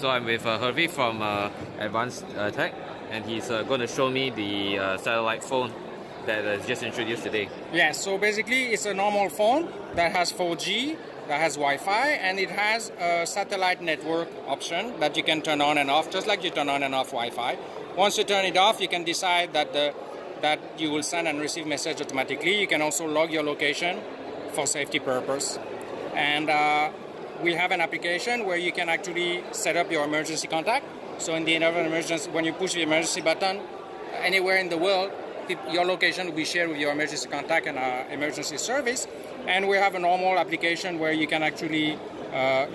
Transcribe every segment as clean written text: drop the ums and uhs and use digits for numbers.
So I'm with Hervey from Advanced Tech, and he's going to show me the satellite phone that is just introduced today. Yeah, so basically it's a normal phone that has 4G, that has Wi-Fi, and it has a satellite network option that you can turn on and off, just like you turn on and off Wi-Fi. Once you turn it off, you can decide that you will send and receive message automatically. You can also log your location for safety purpose. And we have an application where you can actually set up your emergency contact. So in the event of an emergency, when you push the emergency button, anywhere in the world, your location will be shared with your emergency contact and our emergency service. And we have a normal application where you can actually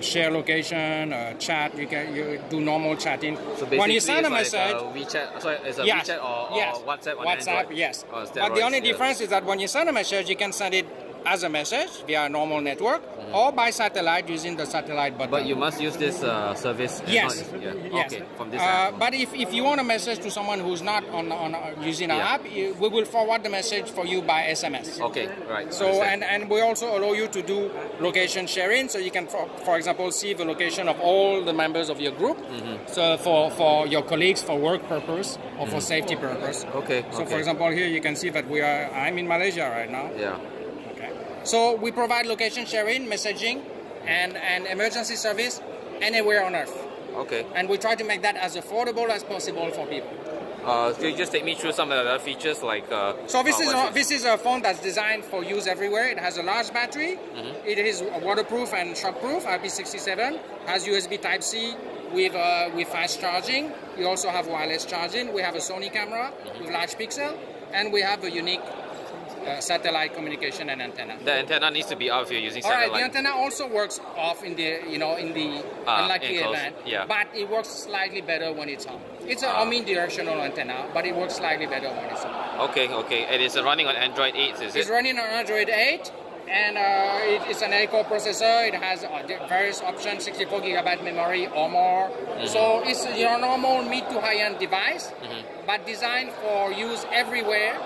share location, chat. You do normal chatting. So when you send a message, WeChat. So it's a WeChat or yes, WhatsApp on WhatsApp, Android. Yes. But the only difference is that when you send a message, you can send it as a message via a normal network or by satellite using the satellite button. But you must use this service. Yes. Okay. From this app. But if you want a message to someone who's not using our app, we will forward the message for you by SMS. Okay, right. So and we also allow you to do location sharing, so you can, for example, see the location of all the members of your group. So for your colleagues, for work purpose or for safety purpose. Okay. So for example, here you can see that I'm in Malaysia right now. Yeah. So we provide location sharing, messaging, and emergency service anywhere on Earth. Okay. And we try to make that as affordable as possible for people. Can you just take me through some of the other features like... So this is a phone that's designed for use everywhere. It has a large battery. It is waterproof and shockproof, IP67. Has USB type C with fast charging. You also have wireless charging. We have a Sony camera with large pixel. And we have a unique... satellite communication and antenna. The antenna needs to be off if you're using satellite. Alright, the antenna also works off in the unlucky event. Yeah. But it works slightly better when it's on. It's an omnidirectional antenna, but it works slightly better when it's on. Okay, okay. And it's running on Android 8, is it? It's running on Android 8, and it's an 8-core processor. It has various options, 64 gigabyte memory or more. So it's your normal mid to high-end device, but designed for use everywhere.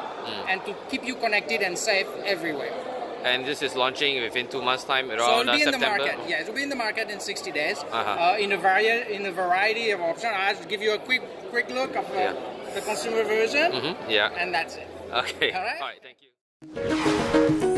And to keep you connected and safe everywhere. And this is launching within 2 months' time, around September? So it'll be in the market, yes. It'll be in the market in 60 days, in a variety of options. I'll give you a quick look of the consumer version, and that's it. Okay, all right, thank you.